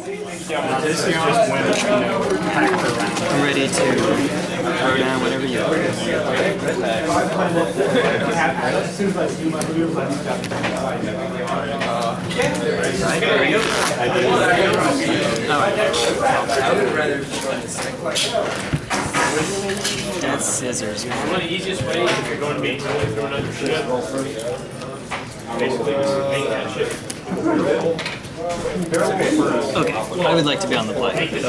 This is just when it's, I'm ready to throw down whatever you want. That's scissors. One of the easiest ways if you're going to be totally thrown under shit. Basically, just make that shit. Okay, I would like to be on the black. Yeah, it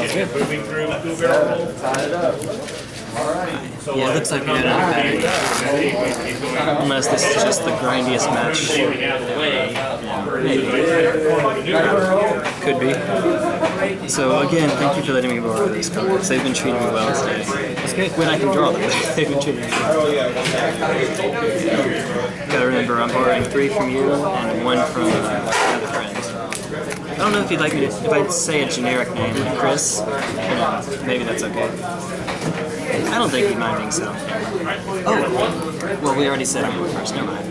looks like we got out of battery. Unless this is just the grindiest match. Maybe. Could be. So again, thank you for letting me borrow these cards. They've been treating me well today. It's good when I can draw them. They've been treating me well. Gotta remember, I'm borrowing 3 from you and 1 from another friend. I don't know if you'd like me to, if I say a generic name, like Chris, maybe that's okay. I don't think you'd mind being so. Oh, well, we already said I'm first, never mind.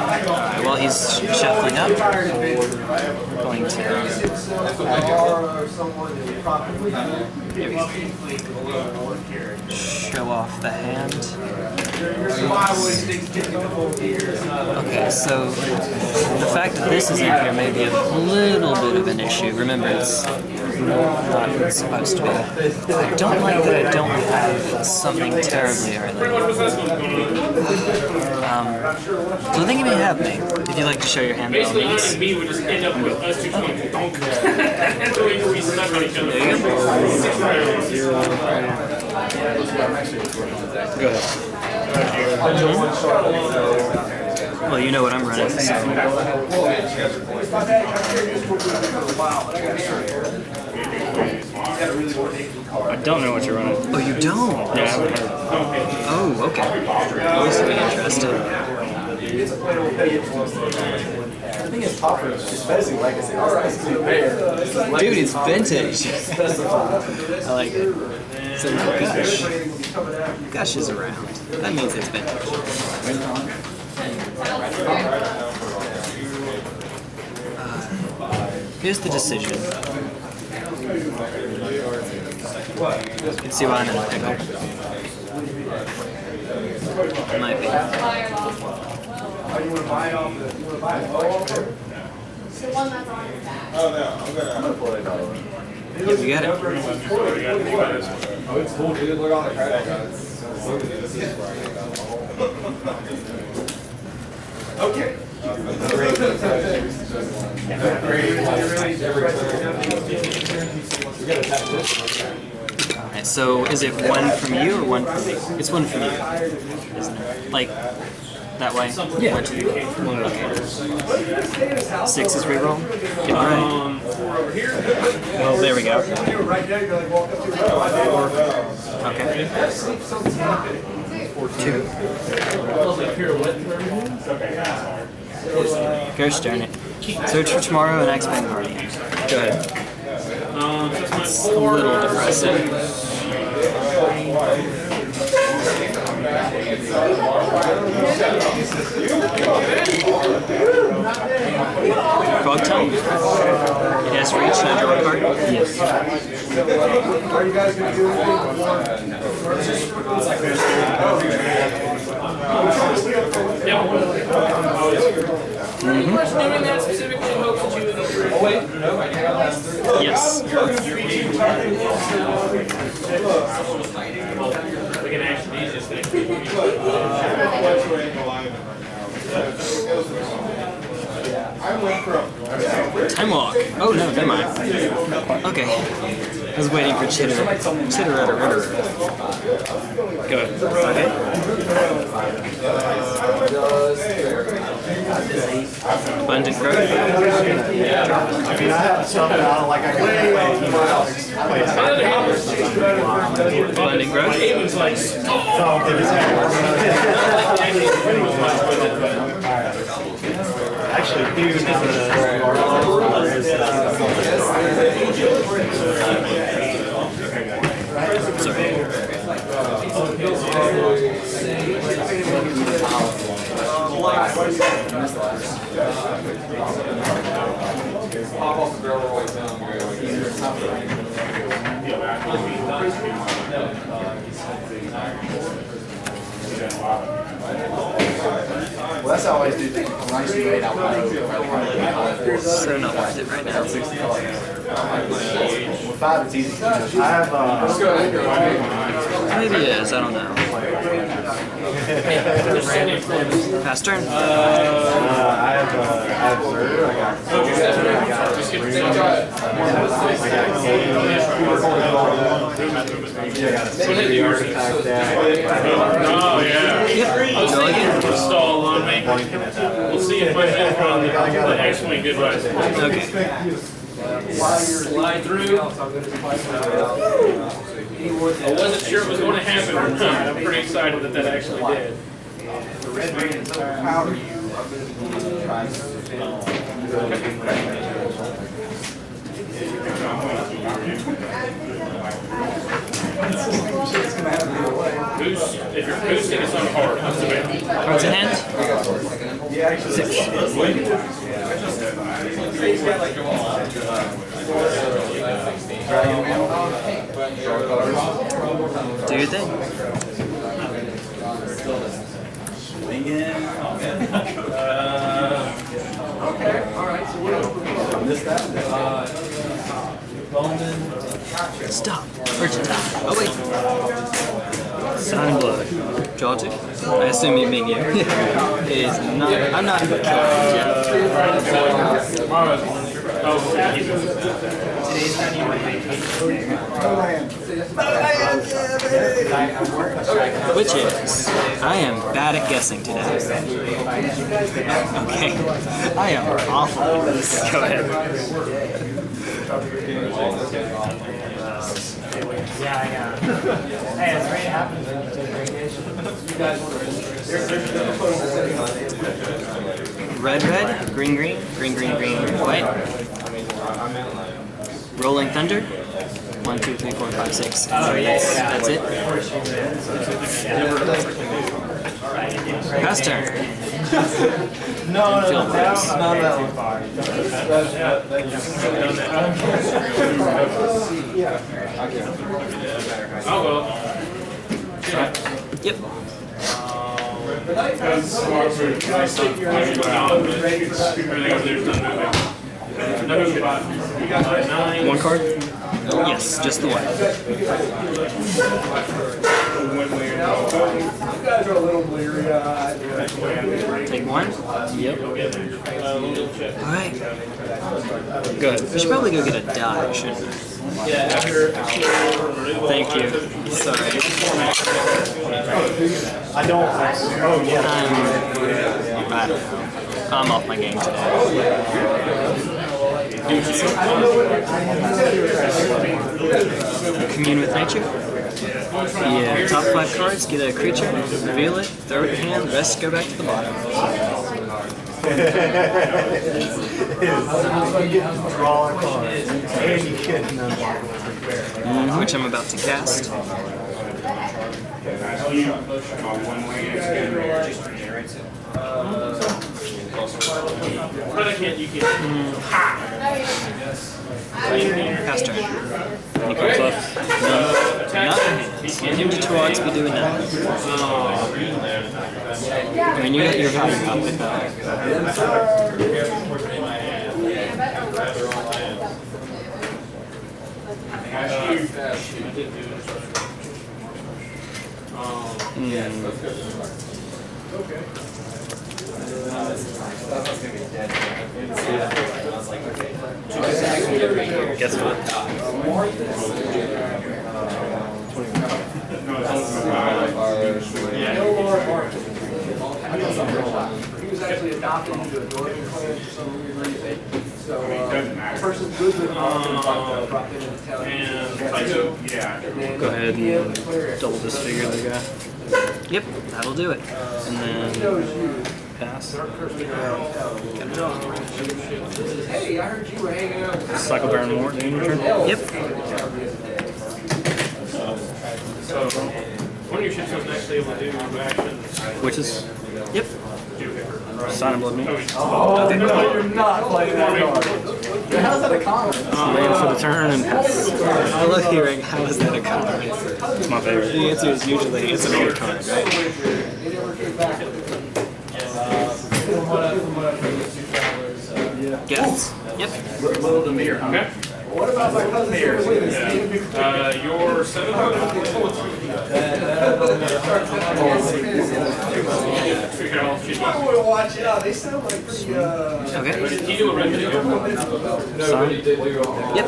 Alright, well, he's shuffling up. Going to... There we go. Show off the hand. Okay, so the fact that this is in here may be a little bit of an issue. Remember, it's not what it's supposed to be. I don't like that I don't have something terribly early. So I think you may have me, if you'd like to show your hand. Basically, us and me would just end up with us 2 points. That's the way we separate each other. Go ahead. Well, you know what I'm running, so... I don't know what you're running. Oh, you don't? Yeah, I haven't heard. Oh, okay. Well, this will be interesting. I think it's popular. It's basically like I said. Alright. Dude, it's vintage. I like it. So Gush is around. That means it's vintage. Here's the decision. You can see why I'm in the pickle. Might be. The one that's on his back. Oh no, I'm gonna pull it out. Yeah, we got it. Okay. Alright, so is it 1 from you or 1 from me? It's 1 from you, isn't it? Like, that way? Yeah. 1, 2, 1, okay. 6 is reroll? Alright. Well, there we go. Okay. 2. Ghost darn it. Search for Tomorrow and Axebane Guardian. Go ahead. It's a little depressing. Frog tongue? It has reached and I draw a card? Yes. Are you guys going to do anything? Yes. We can actually use this thing. Time walk. Oh no, never mind. Okay. I was waiting for Chitter. Go ahead. Okay. Abundant Growth. I mean, I have something out like I can. Abundant Growth. Actually, dude, sorry. Pop off the barrel all the way down. Well, that's how I always do things. So not worth it right now. With 5, it's easy. I have. Maybe it is. I don't know. Pass turn. We'll see if my background actually did right. Okay. Slide through. I wasn't sure it was going to happen or not. I'm pretty excited that that actually did. The red man is overpower you. I'm going to try to defend. Boost. If you're boosting, it's not hard. That's a hand. Yeah, 6. Do your thing. Swing in. Okay, alright, so we're missed that. Stop. Oh, wait. Sign blood. Draw 2. I assume you mean you. Is not. I'm not. Which is, I am bad at guessing today. Okay, I am awful. Go ahead. Hey, it's great happens. You guys want red, red, green, green, green, green, green, white. Rolling Thunder. 1, 2, 3, 4, 5, 6. So yes, that's it. Pass turn. No, no. One card? Yes, just the one. You guys are a little bleary-eyed. Take one? Yep. Alright. Good. We should probably go get a die, shouldn't we? Yeah, after. Thank you. Sorry. I don't. Oh, yeah. I'm off my game today. Commune with Nature? Yeah, top 5 cards, get a creature, reveal it, throw it in hand, the rest go back to the bottom. Which I'm about to cast. Pass turn. Any cards left? None. Send him to Torx, be doing nothing. I mean, you got your power up with that. Guess what? He was actually adopted into a Northern clan for some reason. So the person who was with him brought him into town. Go ahead and double disfigure the guy. Yep, that'll do it. And then pass. Hey, I heard you were hanging out. Cycle Baron Morton in return? Yep. So, one of your ships was actually able to do actions. Which is? Yep. Sonic Blood Moon. Oh, no, you're not playing that card. How's that a comment? Land for the turn and pass. I love hearing, how is that a comment? It's my favorite. The answer is usually, it's an older card, right? Yes. Yep. Little to me, okay. What about my cousin here? Your 700. They sound like pretty. Okay. Did he do a red? Yep.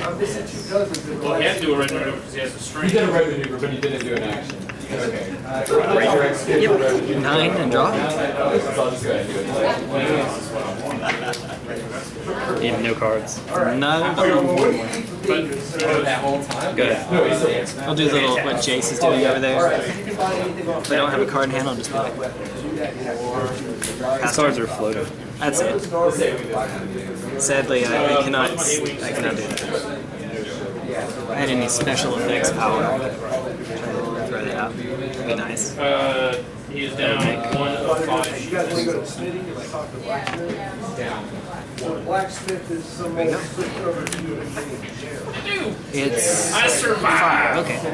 I'm missing two cousins. Well, he had to do a red maneuver because he has a string. He did a red maneuver, but he didn't do an action. Okay. Yep. 9 and draw. I'll just go ahead and do it. And no cards. Right. None. Good. I'll do a little what Jace is doing over there. Right. If I don't have a card in hand, I'll just be like, these cards are floating. That's it. Sadly, I cannot do that. I had any special effects power. Throw that out. That'd be nice. He's down 1 of 5. Down. Blacksmith is somebody switched over to you and taking a chair. I do! It's I survived! Okay. It's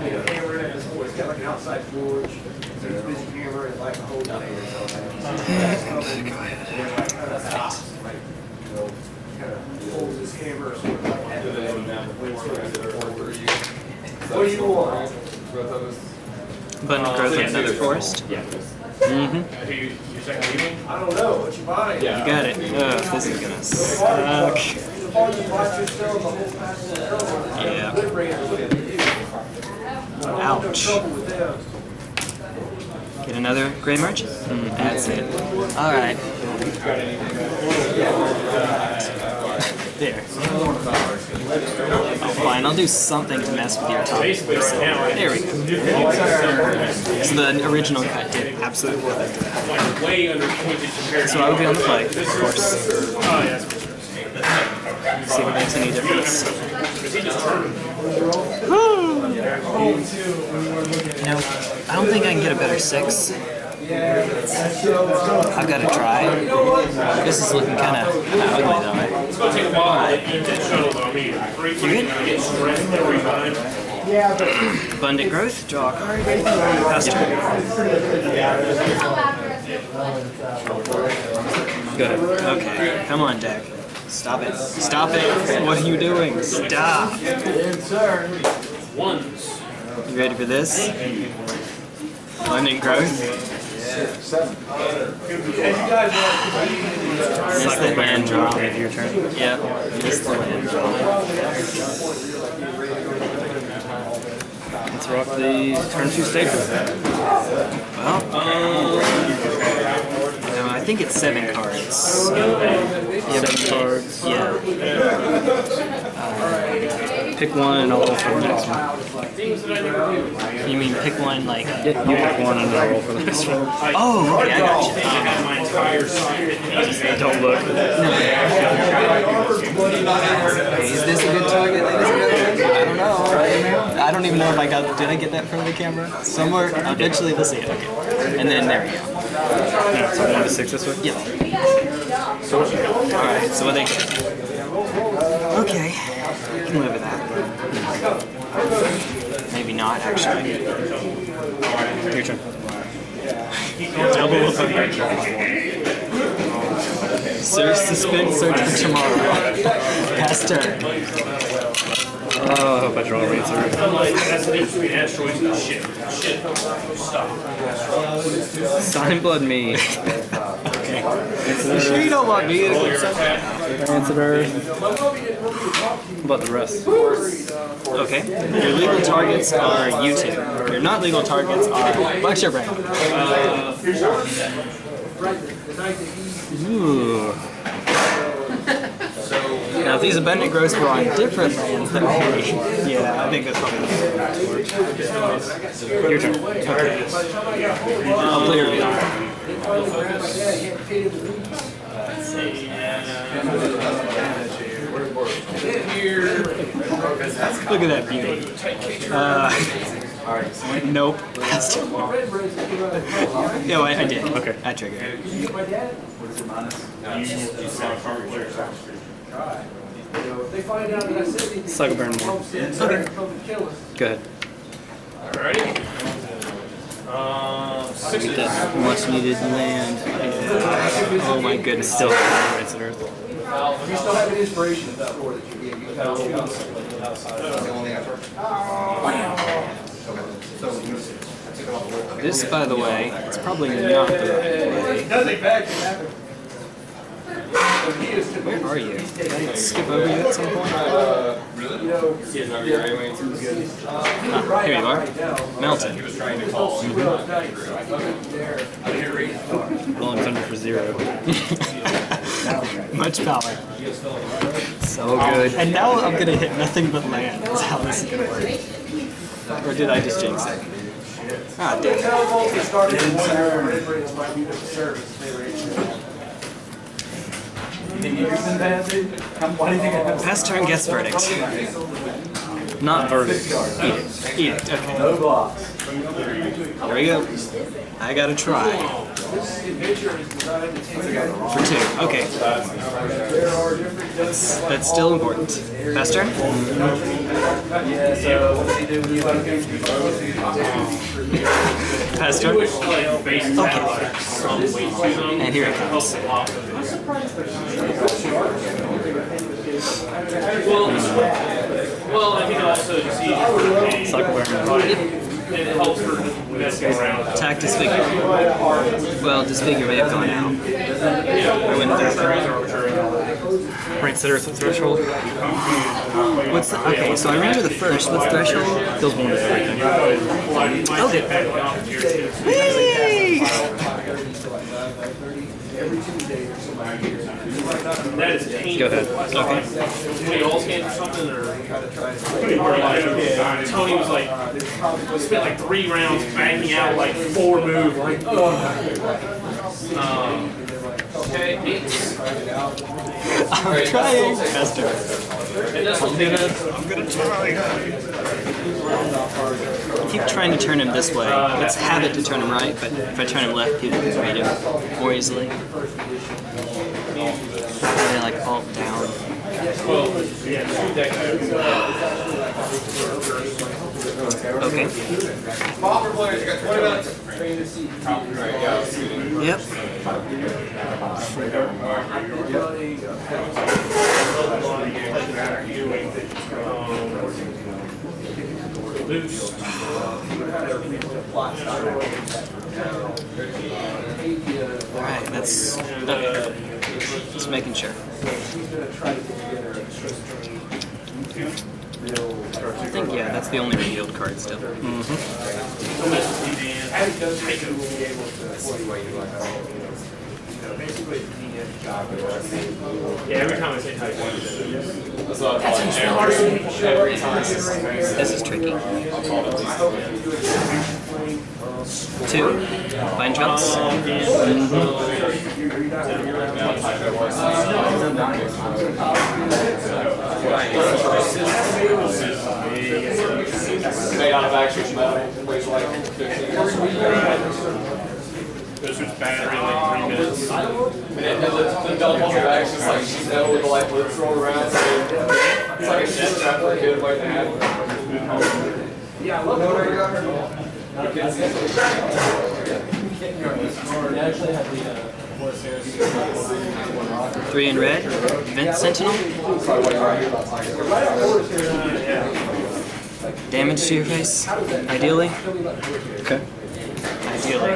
got like an outside forge, so it's busy hammer and like a whole day or something. Go ahead. Kind of holds his hammer sort of like that. What do you want? Abundant Growth in another forest? Yeah. Mm-hmm. You're second leaving? I don't know. What you buying? Yeah. You got it. Oh, this is gonna suck. Yeah. Ouch. Get another Grey Merchant? That's it. Alright. There. Oh, fine, I'll do something to mess with your top. There we go. So the original cut did absolutely work. So I would be on the play, of course. See what makes any difference. No, I don't think I can get a better 6. I've got to try. This is looking kind of ugly though, right? It's going to take a while to get that shuttle on me. Abundant Growth, draw a card. Pass turn. Good. Okay. Come on, deck. Stop it. Stop it. What are you doing? Stop. You ready for this? Abundant Growth. Miss the land draw. Your turn. Yeah. Miss the land draw. Let's rock the turn 2 staple. Well, no, I think it's 7 cards. So 7 cards. Yeah. Pick one and I'll roll for the next one. You mean pick one like... You pick one and I'll roll for the next one. Oh, okay, I got you. Don't look. No. Is this a good target? I don't know. I don't even know if I got... Did I get that from the camera? Somewhere? Eventually they'll see it. Okay. And then there we go. No, so 1 to 6 this way? Yeah. Alright, so I think... Okay. I can live with that. Maybe not, actually. Your turn. Double up. Search, suspend, search for tomorrow. Pass turn. Oh, I hope I draw a racer. Sign blood me. Okay. You sure you don't want me to consider? What about the rest? Okay. Your legal targets are you two. Your not legal targets are Blackshear Brain. Ooh. Now, if these abundant growths were on different lands, then maybe. Yeah, I think that's probably the one. Your turn. Okay. I'll play your video. Look at that beauty. All right. So nope. Passed. No, I did. Okay. I triggered. Sucker burn one. Okay. Go ahead. Alrighty. Get that much needed land. Oh my goodness. Still it's an earth. You still have an inspiration of that roar that you gave me. This, by the way, it's probably not the right way. Where are you? Did I skip over you at some point? Really? Here you are. Mountain. Rolling Thunder for 0. Much power. So good. And now I'm going to hit nothing but land. That's how this is going to work. Or did I just jinx it? Ah, damn it. Past turn, guess verdict. Not verdict. Edict. Edict. Okay. No blocks. There we go. I gotta try. For 2. Okay. That's still important. Past turn? Past turn? Okay. And here it comes. Well, I think also just easy. Sucker burn. It helps for messing around. Attack disfigure. Well, disfigure may have gone out. I went through. Right, set earth with threshold. What's the, okay, so I ran to the first. What's threshold? Kills one of everything. Okay. That is painful. Go ahead. Okay. All or something, or Tony was like, spent like 3 rounds banging out like 4 moves. Like, okay. I'm trying. I'm gonna try. I keep trying to turn him this way. It's habit to turn him right, but if I turn him left, he loses me more easily. They like alt down. Okay. Yep. Alright, that's okay. Just making sure. I think, yeah, that's the only revealed card still. Mm-hmm. Yeah, every time I say Type 1, this is tricky. 2. Vine Trellis. This was battery like 3 minutes. The double back is like she's dead with the light lips roll around. It's like a shit trap for a kid like that. Yeah, I love her. Three in red, Vent Sentinel. Damage to your face, ideally. Okay. Ideally.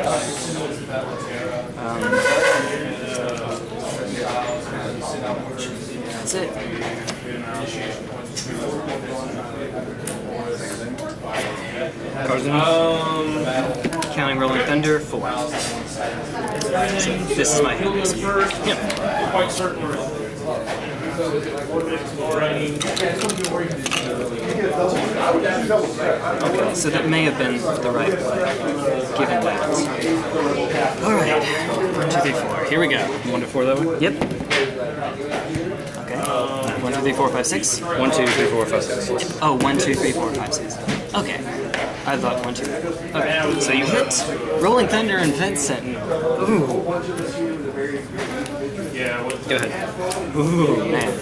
That's it. Counting Rolling Thunder, 4. So this is my hand. Yeah. Quite certain. Okay, so that may have been the right play, given that. Alright. 1, 2, 3, 4. Here we go. 1 to 4 that one? Yep. Okay. 1, 2, 3, 4, 5, 6. 1, 2, 3, 4, 5, 6. Oh, 1, 2, 3, 4, 5, 6. Okay. I thought one, two. Okay, so you hit Rolling Thunder and Vent Sentinel. Ooh. Go ahead. Ooh, man.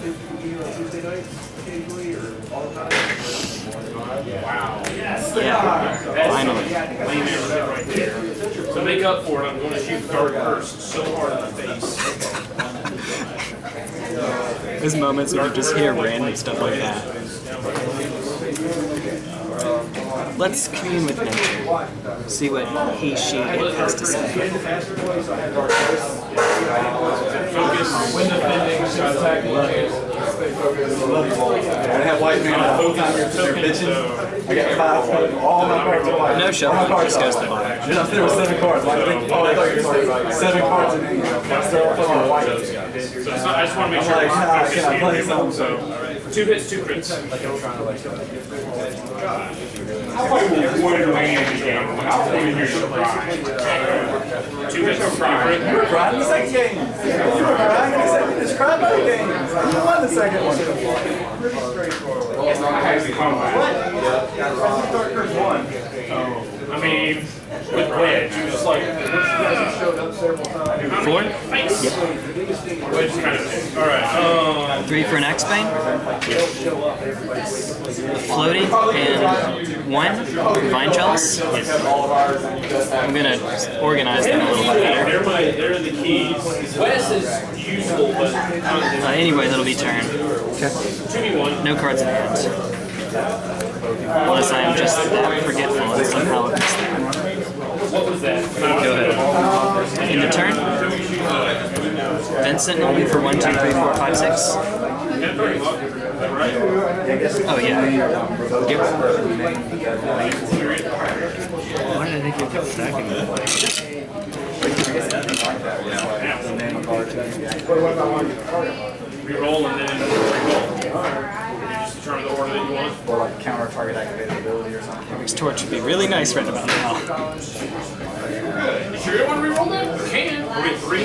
Wow. Yeah, finally. So make up for it, I'm going to shoot Dark Burst so hard in the face. There's moments where you just hear random stuff like that. Let's commune with nature. See what he, she, it has to say. Focus when defending, so attack. I have white man I got 5 cards. All my cards are white. No shuffle, just goes to the bottom. No, there were 7 cards. Like, I 7 cards in hand. So I just want to make sure I play something. So 2 hits, 2 crits. Like I'm trying to like. I 2 hits, 2 crits. You were crying in the second game. You were crying in the second game. Just cry by the game. You won the second one. Pretty straightforward. What? I mean, with Wedge, you just like. Four? Yep. Wedge kind of. Alright. 3 for an Axebane. Floating and 1 Vine Trellis. Yes. I'm going to organize them a little bit better. They're the keys. Wes is useful, but. Anyway, that'll be turn. Okay. No cards in hand. Unless I am just that forgetful and somehow missed that. What was that? Go ahead. In the turn, Vent Sentinel for 1, 2, 3, 4, 5, 6. Oh, yeah. Why did I think you kept stacking that? Reroll and then reroll. Turn the order that you want. Or like counter target activated ability or something. Kaervek's Torch would be really nice right about now. You sure you want to reroll that? You can. We'll get 3.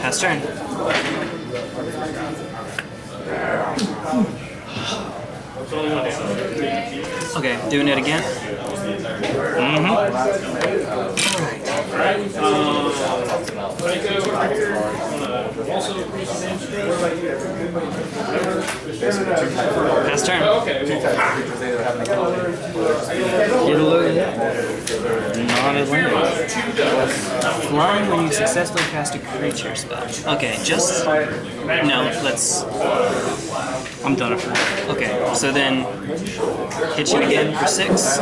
Pass turn. Okay, doing it again. Alright. Pass turn. Flying when you successfully cast a creature spell. Okay, just. No, let's. I'm done for now. Okay, so then hit you again for 6.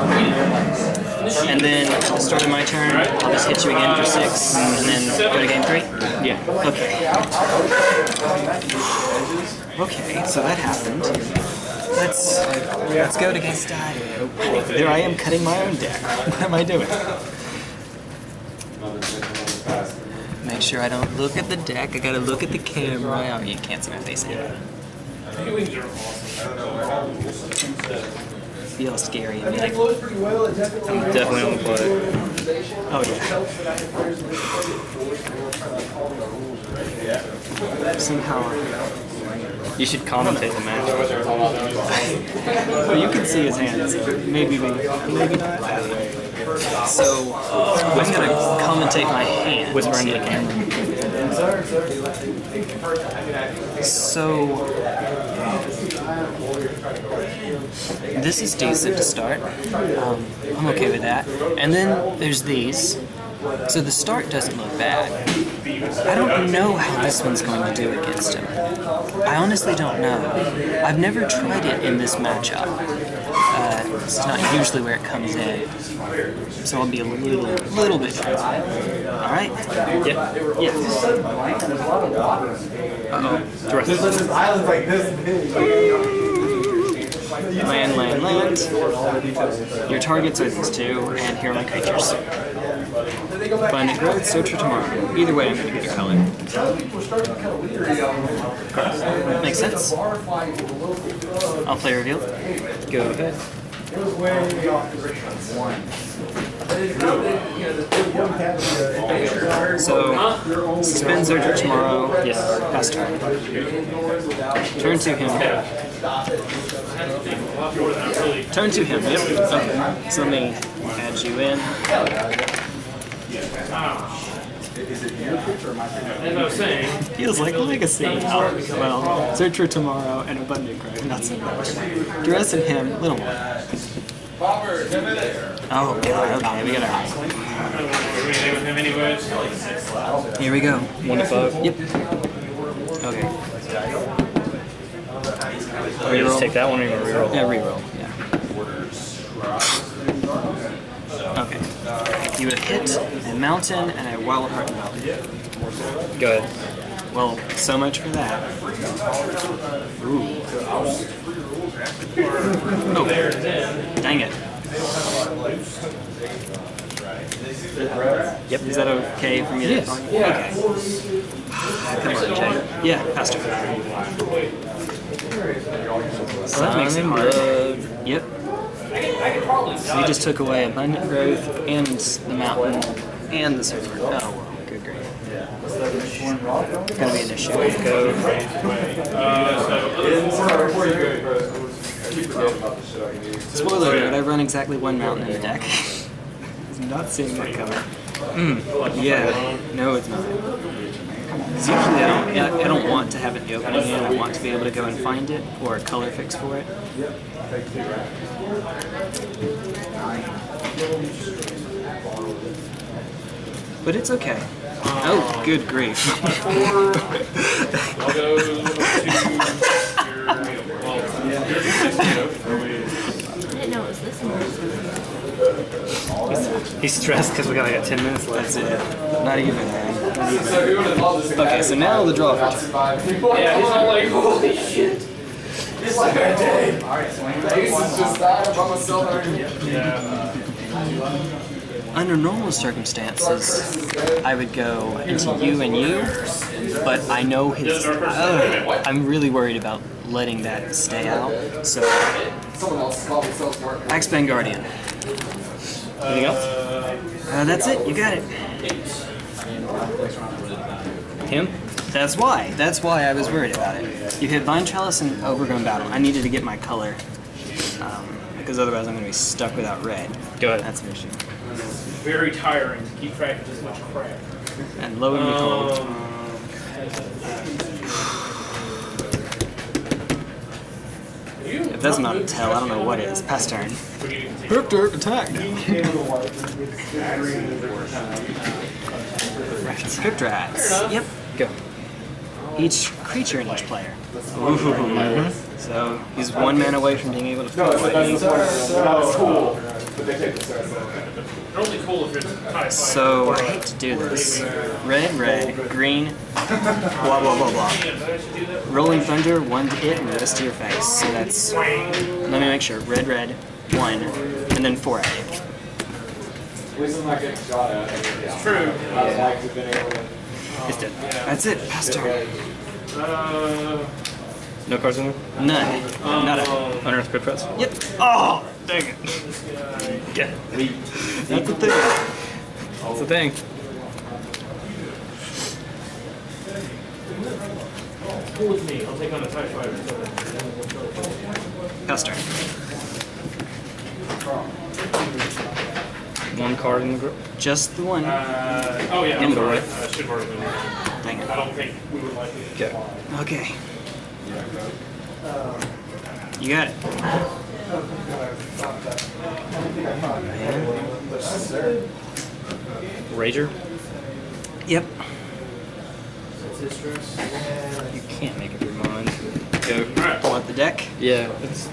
And then at the start of my turn, I'll just hit you again for 6, and then go to game 3? Yeah. Okay. Okay, so that happened. Let's go to game 3. There I am cutting my own deck. What am I doing? Make sure I don't look at the deck, I gotta look at the camera. Oh, you can't see my face anymore. Feels scary. I mean, like, I'm definitely on the play. Oh yeah. Somehow. You should commentate the match. Well, you can see his hands. Maybe not. So I'm gonna commentate my hand. Whisper into the camera. This is decent to start. I'm okay with that. And then there's these. So the start doesn't look bad. I don't know how this one's going to do against him. I honestly don't know. I've never tried it in this matchup. This is not usually where it comes in. So I'll be a little bit dry. Alright? Yep. Yeah. Uh-oh. Direct. This island's like this big. Land. Your targets are these 2, and here are my creatures. Abundant Growth, Search for Tomorrow. Either way, I'm going to get your color. Makes sense. I'll play reveal. Go ahead. So, suspend Search for Tomorrow. Yes. Pass turn. Turn to him. Turn to him, yep. Okay. So let me add you in. Is it your picture or my picture? Feels like Legacy. Well, Search for Tomorrow and Abundant Growth, not so much. Dress in him, little more. Oh, okay, we got our. Here we go. 1 to 5? Yep. Okay. Or you just take that one and reroll? Yeah, reroll. Yeah. Okay. You would have hit a mountain and a Wildheart Invoker. Good. Well, so much for that. Ooh. Oh. Dang it. Yep. Is that okay for you to? Yes. Okay. Yeah, faster. So that makes it hard. Yep. So you just took away Abundant Growth and the mountain and the server. Oh, well, good grade. It's going to be an issue. Spoiler alert, I run exactly one mountain in the deck. I'm not seeing that coming. Mm. Yeah. No, it's not. Because usually I don't want to have it in the opening hand, I want to be able to go and find it, or a color fix for it. But it's okay. Oh, good grief. I didn't know it was this one. He's stressed because we got 10 minutes left. That's it. Not even, man. Okay, so now the draw. Yeah, he's all like, holy shit! It's like a day! Under normal circumstances, I would go into you and you, but I know his. Oh, I'm really worried about letting that stay out, so. Axebane Guardian. Anything else? That's it, you got it. Him? That's why. That's why I was worried about it. You hit Vine Trellis and Overgrown Battlement. I needed to get my color, because otherwise I'm going to be stuck without red. Go ahead. That's an issue. Very tiring to keep track of this much crap. And low and cold. If that's not a tell, I don't know what is. Pass turn. Derp attack. Crypt Rats. Yep. Go. Each creature and each player. Ooh. Mm-hmm. So he's one man away from being able to fight. So I hate to do this. Red, green, blah, blah, blah, blah. Rolling Thunder, one to hit, and the rest to your face. So that's, let me make sure, red, one, and then 4 at you. It's true. Yeah. It's dead. That's it. Past turn. No cards in there? None. Not a. Unearthed Crypt Rats? Yep. Oh! Dang it. Yeah. That's the thing. That's the thing. Pull with me. I'll take on a TIE fighter. Past turn. One card in the group? Just the one. Oh yeah. In the right. Should work. Dang it. I don't think we would like it. Okay. Okay. You got it. Rager? Yep. You can't make up your mind. Go. Right. Pull out the deck? Yeah. It's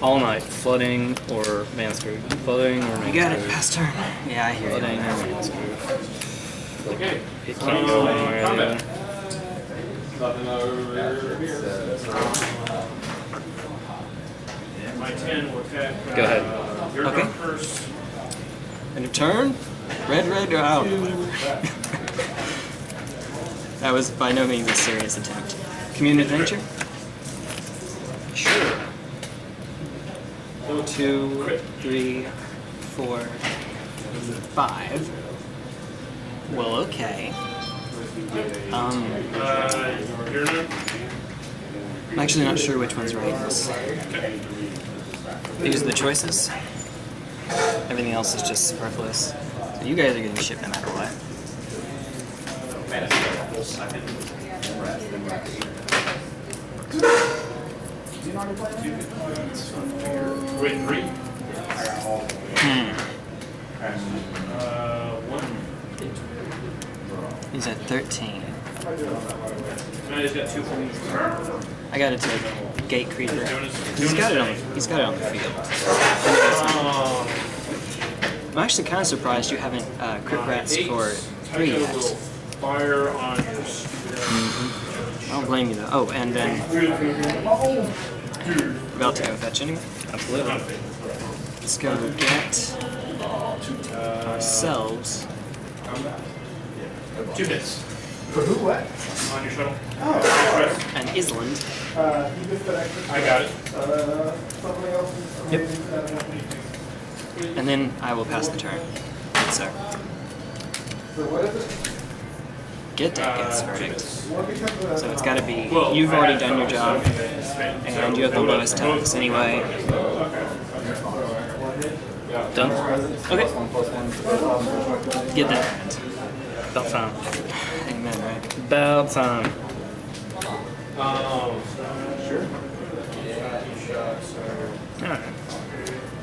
all night, flooding or manscaped. Flooding or manscaped. You got it, past turn. Yeah, I hear flooding you. Flooding or manscaped. Okay. It can't go anywhere. My 10 will attack. Go ahead. Your okay. First. End of turn. Red, or out. That was by no means a serious attempt. Commune with Nature? Sure. 2, 3, 4, 5. Well, okay. I'm actually not sure which one's right. These are the choices. Everything else is just superfluous. So you guys are getting shipped no matter what. He's at 13. I got it to the Gatecreeper. He's got it on the field. I'm actually kind of surprised you haven't crit rats for 3 yet. Fire on your I don't blame you though. Oh, and then about to go fetch anyway. Absolutely. Let's go get ourselves 2 bits. For who? What? On your shuttle. Oh. An island. I got it. Yep. And then I will pass the turn. So. For what is it? Get that gets verdict. So it's got to be, you've already done your job, and you have the lowest toughness anyway. Done? Okay. Get that. About time. Amen, right? About time. Sure. Alright.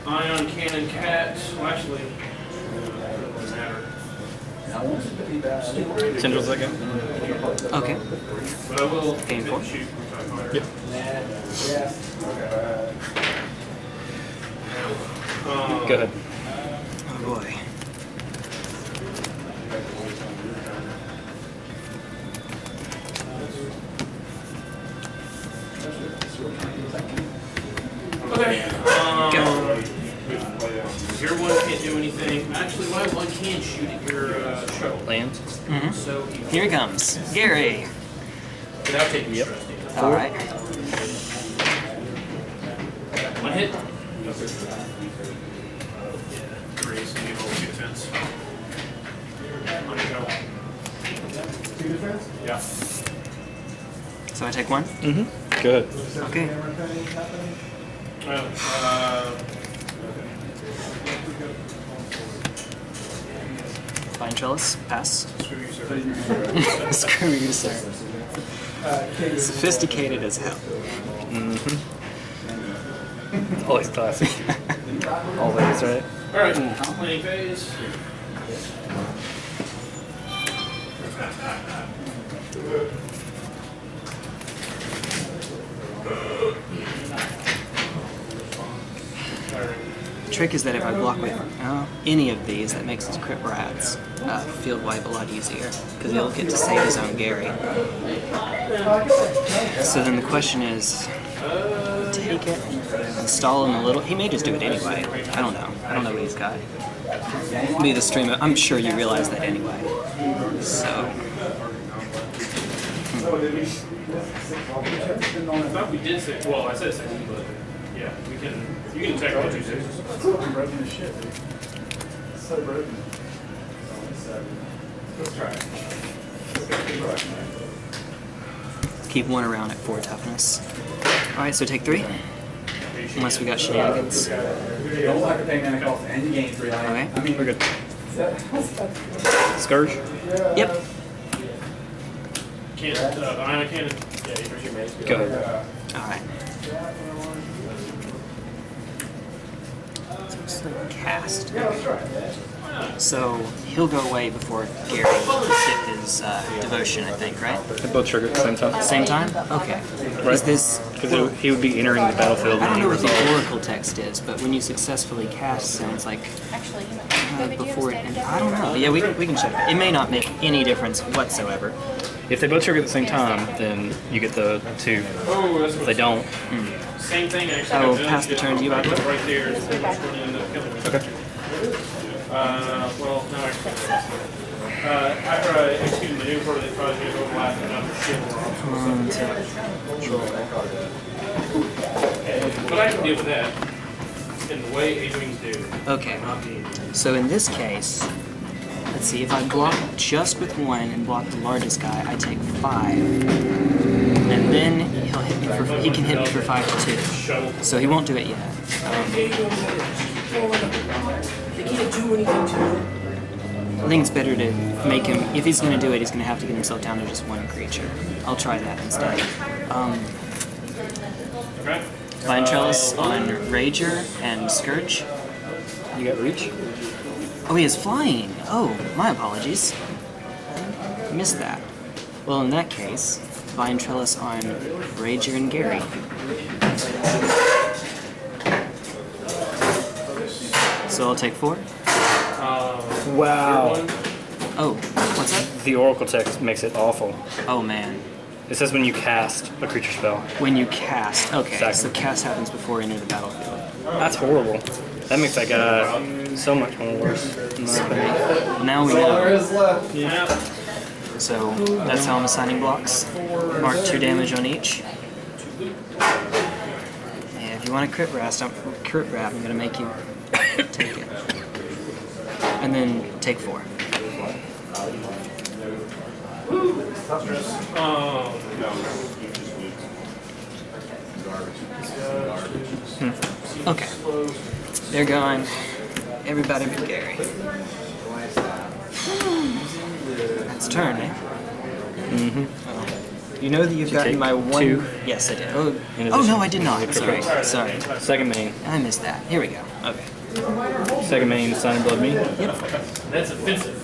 Ion Cannon Cat, well actually, it doesn't matter. Tendrils that go? Okay. But I will gain 4. Yep. Go ahead. Oh boy. Okay. Your one can't do anything. Actually, my one can shoot at your shuttle. Land. Mm-hmm. So here he comes, Gary. Without taking yep. All right. One hit. Defense. Yeah. So I take 1. Mm-hmm. Good. Okay. Vine Trellis, pass. Screw you, sir. Sophisticated as hell. Mm-hmm. Always classic. Always, right? Alright, playing phase. The trick is that if I block with any of these, that makes his crit rats field wipe a lot easier, because he'll get to save his own Gary. So then the question is, take it, install him a little. He may just do it anyway. I don't know. I don't know what he's got. It'll be the stream. I'm sure you realize that anyway. So. I thought we did say. Well, I said 6, but yeah, we can. You can attack all 2 6s. So broken. Let's try it. Keep 1 around at 4 toughness. Alright, so take 3. Unless we got shenanigans. Don't like to pay mana cost and you gain 3. Okay. I mean, we're good. Scourge? Yep. Can't, behind a cannon. Yeah, you your mace. Go ahead. Alright. Cast. So he'll go away before Gary will get his devotion, I think, right? They both trigger at the same time. Same time? Okay. Right. Is this? Because he would be entering the battlefield. I don't know what the oracle text is, but when you successfully cast, sounds like before it. And I don't know. Yeah, we can check it. It may not make any difference whatsoever. If they both trigger at the same time, then you get the 2. If they don't. Same thing. I will pass the turn to you. Right there. Okay. Well, no, actually. After I execute the maneuver, they probably get overlapped enough to shield. But I can deal with that in the way A-wings do. Okay. So in this case. Let's see, if I block just with 1 and block the largest guy, I take 5. And then he'll hit me for he can hit me for 5/2. So he won't do it yet. They can't do anything to him. I think it's better to make him, if he's going to do it, he's going to have to get himself down to just one creature. I'll try that instead. Vine Trellis on Rager and Scourge. You got reach? Oh, he is flying! Oh, my apologies. Missed that. Well, in that case, Vine Trellis on Rager and Gary. So I'll take 4. Wow. Oh, what's that? The Oracle text makes it awful. Oh, man. It says when you cast a creature spell. When you cast. Okay, exactly. So cast happens before you enter the battlefield. That's horrible. That makes that guy so much more worse. Now we know. Yeah. So that's how I'm assigning blocks. Mark 2 damage on each. Yeah, if you want a crit wrap, I'm going to make you take it. And then take 4. Okay. They're gone. Everybody but Gary. That's turn, eh? Mm-hmm. You know that you've gotten my 1... Yes, I did. Oh no, I did not. Sorry. Second main. I missed that. Here we go. Okay. Second main, sign above me. Yep. That's offensive.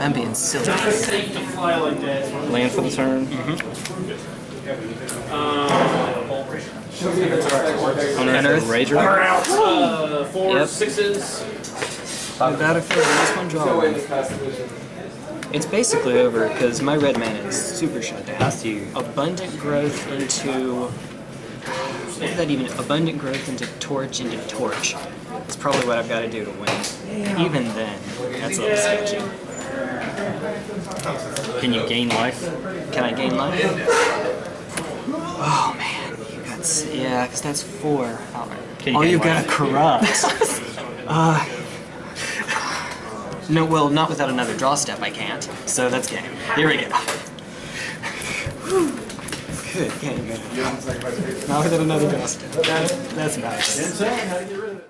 I'm being silly. Land for the turn. Mm-hmm. Unearth Rager. Four, yep. 6s. The battlefield, this one draw away. It's basically over because my red man is super shut down. That's you. Abundant growth into. What is that even? Abundant growth into torch into torch. That's probably what I've got to do to win. Even then, that's a little sketchy. Can you gain life? Can I gain life? Oh man, you got because that's 4 outright. Oh, you've got to corrupt. No, well, not without another draw step, I can't. So that's game. Here we go. Good game, man. Not without another draw step. That's nice.